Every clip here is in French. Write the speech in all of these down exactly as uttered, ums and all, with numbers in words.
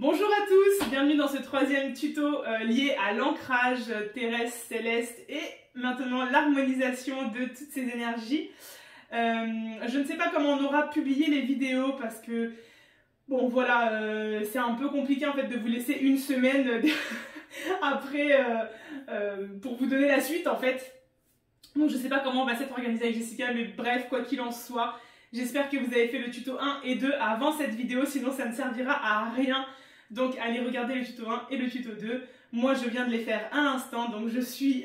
Bonjour à tous, bienvenue dans ce troisième tuto euh, lié à l'ancrage terrestre, céleste et maintenant l'harmonisation de toutes ces énergies. Euh, je ne sais pas comment on aura publié les vidéos parce que, bon voilà, euh, c'est un peu compliqué en fait de vous laisser une semaine après euh, euh, pour vous donner la suite en fait. Donc je ne sais pas comment on va s'être organisé avec Jessica, mais bref, quoi qu'il en soit, j'espère que vous avez fait le tuto un et deux avant cette vidéo, sinon ça ne servira à rien. Donc allez regarder le tuto un et le tuto deux. Moi je viens de les faire à l'instant, donc je suis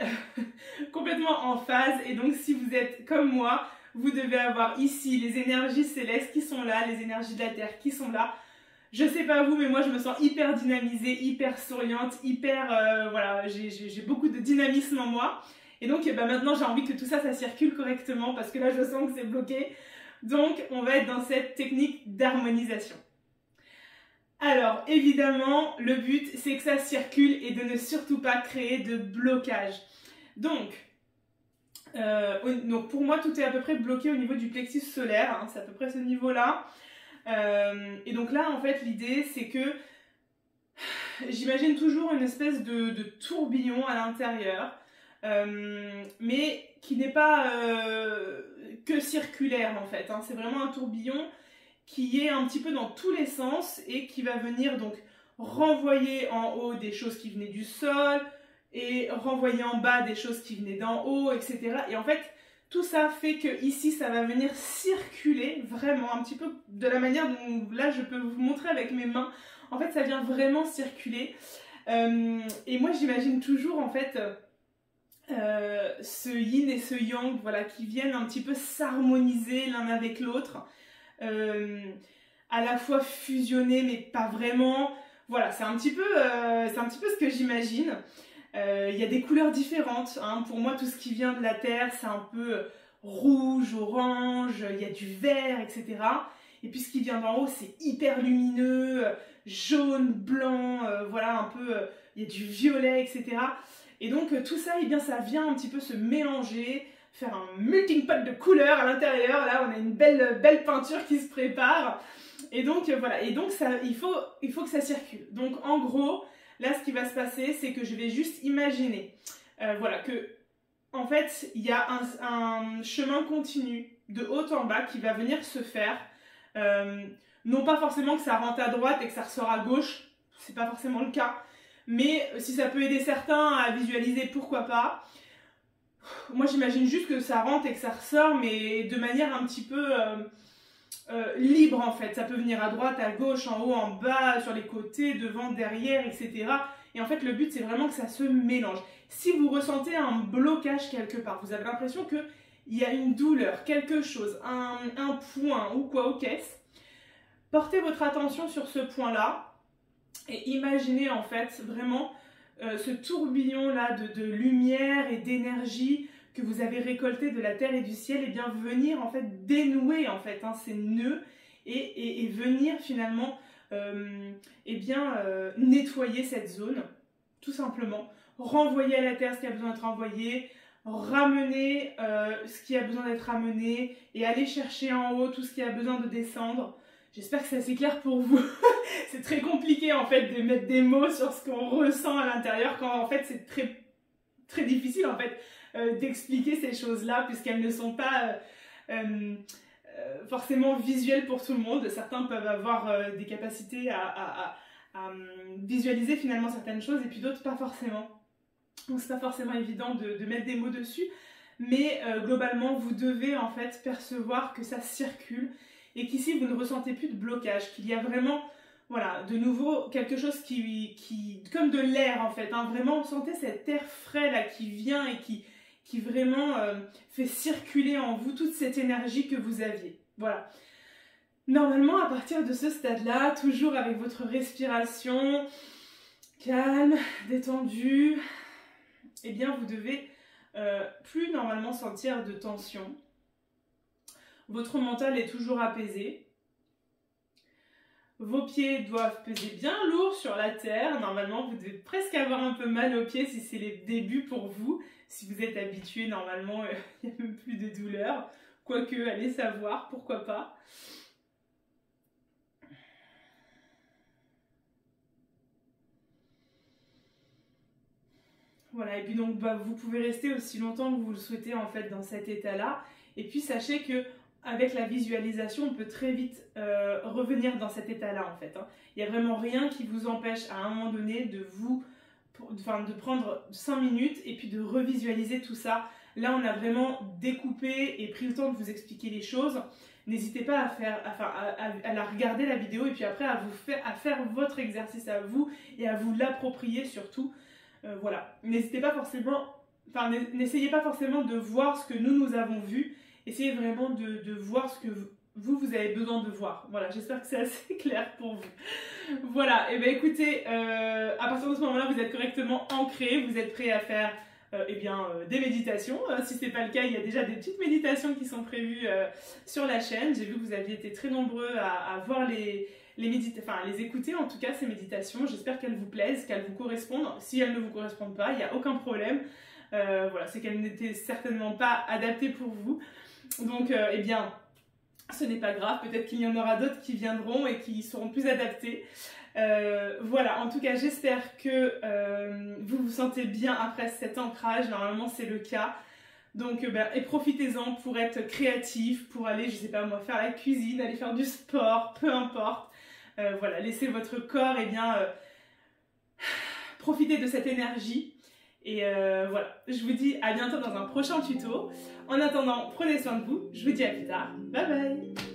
complètement en phase. Et donc si vous êtes comme moi, vous devez avoir ici les énergies célestes qui sont là, les énergies de la Terre qui sont là. Je sais pas vous, mais moi je me sens hyper dynamisée, hyper souriante, hyper... Euh, voilà, j'ai beaucoup de dynamisme en moi. Et donc bah, maintenant j'ai envie que tout ça, ça circule correctement parce que là je sens que c'est bloqué. Donc, on va être dans cette technique d'harmonisation. Alors, évidemment, le but, c'est que ça circule et de ne surtout pas créer de blocage. Donc, euh, donc pour moi, tout est à peu près bloqué au niveau du plexus solaire. Hein, c'est à peu près ce niveau-là. Euh, et donc là, en fait, l'idée, c'est que j'imagine toujours une espèce de, de tourbillon à l'intérieur. Euh, mais qui n'est pas euh, que circulaire en fait, hein. C'est vraiment un tourbillon qui est un petit peu dans tous les sens et qui va venir donc renvoyer en haut des choses qui venaient du sol et renvoyer en bas des choses qui venaient d'en haut, et cetera. Et en fait, tout ça fait que ici, ça va venir circuler vraiment un petit peu de la manière dont là je peux vous montrer avec mes mains. En fait, ça vient vraiment circuler. Euh, et moi, j'imagine toujours en fait... Euh, ce yin et ce yang, voilà, qui viennent un petit peu s'harmoniser l'un avec l'autre, euh, à la fois fusionner mais pas vraiment, voilà, c'est un petit peu, euh, c'est un petit peu ce que j'imagine. Euh, il y a des couleurs différentes, hein. Pour moi tout ce qui vient de la terre c'est un peu rouge, orange, il y a du vert, et cetera. Et puis ce qui vient d'en haut c'est hyper lumineux, jaune, blanc, euh, voilà un peu, euh, il y a du violet, et cetera. Et donc tout ça, eh bien, ça vient un petit peu se mélanger, faire un melting pot de couleurs à l'intérieur. Là, on a une belle, belle peinture qui se prépare. Et donc voilà, et donc ça, il, faut, il faut que ça circule. Donc en gros, là, ce qui va se passer, c'est que je vais juste imaginer, euh, voilà, que en fait, il y a un, un chemin continu de haut en bas qui va venir se faire. Euh, non pas forcément que ça rentre à droite et que ça ressort à gauche, c'est pas forcément le cas. Mais si ça peut aider certains à visualiser, pourquoi pas. Moi, j'imagine juste que ça rentre et que ça ressort, mais de manière un petit peu euh, euh, libre, en fait. Ça peut venir à droite, à gauche, en haut, en bas, sur les côtés, devant, derrière, et cetera. Et en fait, le but, c'est vraiment que ça se mélange. Si vous ressentez un blocage quelque part, vous avez l'impression qu'il y a une douleur, quelque chose, un, un point ou quoi ou qu'est-ce, portez votre attention sur ce point-là. Et imaginez en fait vraiment euh, ce tourbillon-là de, de lumière et d'énergie que vous avez récolté de la terre et du ciel, et bien venir en fait dénouer en fait hein, ces nœuds et, et, et venir finalement euh, et bien euh, nettoyer cette zone, tout simplement. Renvoyer à la terre ce qui a besoin d'être envoyé, ramener euh, ce qui a besoin d'être ramené et aller chercher en haut tout ce qui a besoin de descendre. J'espère que ça c'est clair pour vous. C'est très compliqué en fait de mettre des mots sur ce qu'on ressent à l'intérieur quand en fait c'est très, très difficile en fait euh, d'expliquer ces choses-là puisqu'elles ne sont pas euh, euh, forcément visuelles pour tout le monde. Certains peuvent avoir euh, des capacités à, à, à, à visualiser finalement certaines choses et puis d'autres pas forcément. Donc c'est pas forcément évident de, de mettre des mots dessus, mais euh, globalement vous devez en fait percevoir que ça circule. Et qu'ici, vous ne ressentez plus de blocage, qu'il y a vraiment, voilà, de nouveau, quelque chose qui, qui comme de l'air en fait, hein, vraiment, vous sentez cet air frais là qui vient et qui, qui vraiment euh, fait circuler en vous toute cette énergie que vous aviez, voilà. Normalement, à partir de ce stade-là, toujours avec votre respiration, calme, détendue, eh bien, vous devez euh, plus normalement sentir de tension. Votre mental est toujours apaisé. Vos pieds doivent peser bien lourd sur la terre. Normalement, vous devez presque avoir un peu mal aux pieds si c'est les débuts pour vous. Si vous êtes habitué, normalement, il n'y a même plus de douleur. Quoique, allez savoir, pourquoi pas. Voilà, et puis donc bah, vous pouvez rester aussi longtemps que vous le souhaitez en fait dans cet état-là. Et puis sachez que avec la visualisation, on peut très vite euh, revenir dans cet état-là en fait. Hein. Il n'y a vraiment rien qui vous empêche à un moment donné de vous, enfin de prendre cinq minutes et puis de revisualiser tout ça. Là, on a vraiment découpé et pris le temps de vous expliquer les choses. N'hésitez pas à faire, à, à, à, à la regarder la vidéo et puis après à vous faire, à faire votre exercice à vous et à vous l'approprier surtout. Euh, voilà, n'hésitez pas forcément, enfin n'essayez pas forcément de voir ce que nous nous avons vu, essayez vraiment de, de voir ce que vous, vous avez besoin de voir. Voilà, j'espère que c'est assez clair pour vous. Voilà, et bien écoutez, euh, à partir de ce moment-là, vous êtes correctement ancré, vous êtes prêt à faire euh, et bien, euh, des méditations. Euh, si ce n'est pas le cas, il y a déjà des petites méditations qui sont prévues euh, sur la chaîne. J'ai vu que vous aviez été très nombreux à, à voir les... Les, enfin, les écouter en tout cas ces méditations, j'espère qu'elles vous plaisent, qu'elles vous correspondent. Si elles ne vous correspondent pas, il n'y a aucun problème, euh, voilà, c'est qu'elles n'étaient certainement pas adaptées pour vous, donc euh, eh bien ce n'est pas grave, peut-être qu'il y en aura d'autres qui viendront et qui seront plus adaptées. Euh, voilà, en tout cas j'espère que euh, vous vous sentez bien après cet ancrage, normalement c'est le cas. Donc, ben, et profitez-en pour être créatif, pour aller, je sais pas moi, faire la cuisine, aller faire du sport, peu importe. Euh, voilà, laissez votre corps, et eh bien, euh, profiter de cette énergie. Et euh, voilà, je vous dis à bientôt dans un prochain tuto. En attendant, prenez soin de vous. Je vous dis à plus tard. Bye bye.